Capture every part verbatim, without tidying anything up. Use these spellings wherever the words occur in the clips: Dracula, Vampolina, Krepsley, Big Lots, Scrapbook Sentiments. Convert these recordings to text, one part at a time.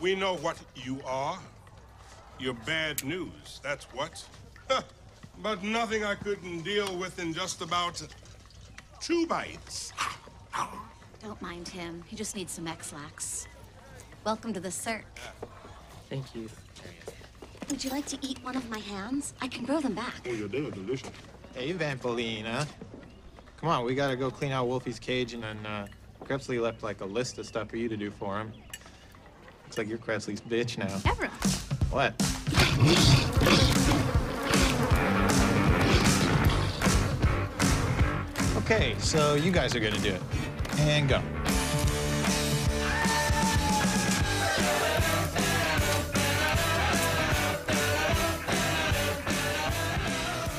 We know what you are. You're bad news, that's what. But nothing I couldn't deal with in just about two bites. Don't mind him. He just needs some Ex-Lax. Welcome to the Cirque. Thank you. Would you like to eat one of my hands? I can grow them back. Oh, you're delicious. Hey, Vampolina. Come on, we gotta go clean out Wolfie's cage, and then uh, Krepsley left like a list of stuff for you to do for him. Looks like you're Krepsley's bitch now. Everett. What? Okay, so you guys are gonna do it. And go.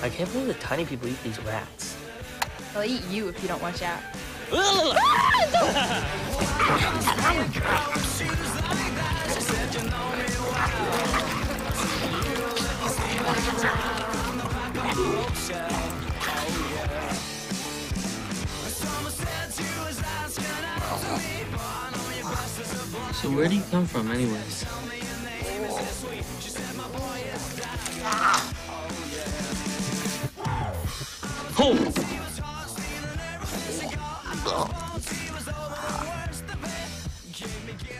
I can't believe the tiny people eat these rats. They'll eat you if you don't watch out. So where do you come from, anyways? Oh!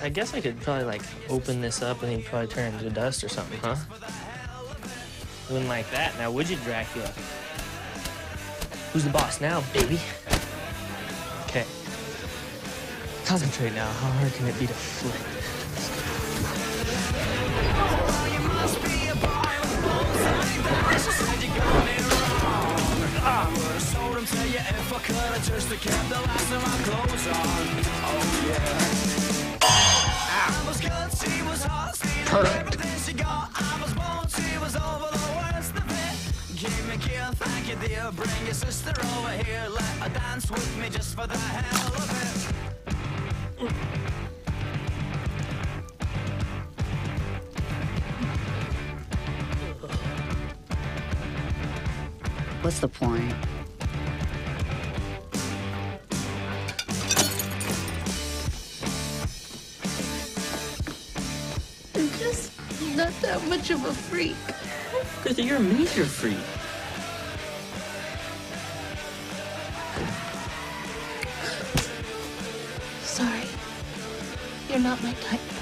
I guess I could probably, like, open this up and he'd probably turn into dust or something, huh? Wouldn't like that, now would you, Dracula? Who's the boss now, baby? Okay. Concentrate now. How hard can it be to flip? Perfect. Thank you, dear. Bring your sister over here. Let her dance with me just for the hell of it. What's the point? I'm just not that much of a freak. Because you're a major freak. Sorry, you're not my type.